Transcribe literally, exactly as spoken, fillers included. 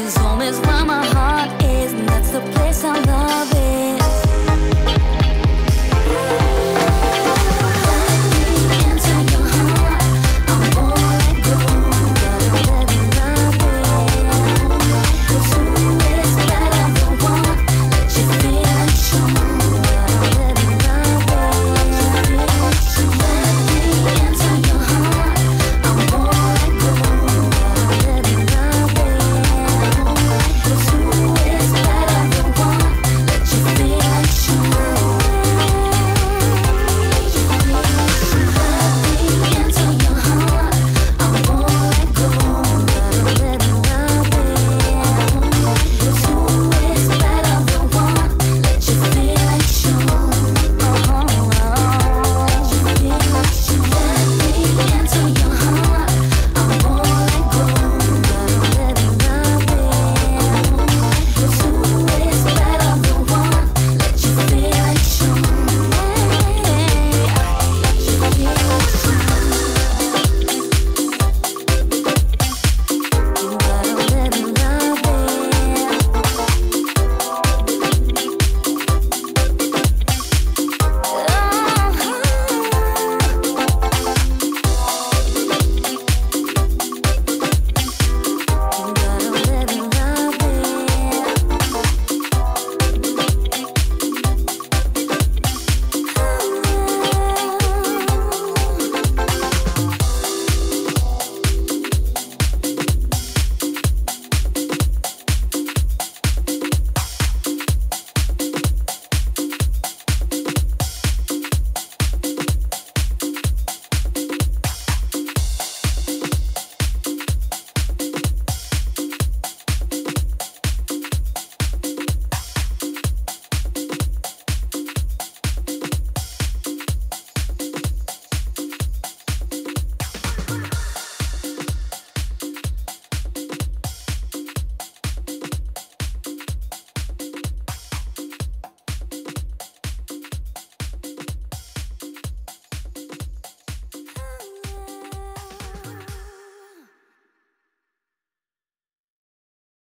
'Cause home is where my heart is, and that's the place I'm loving.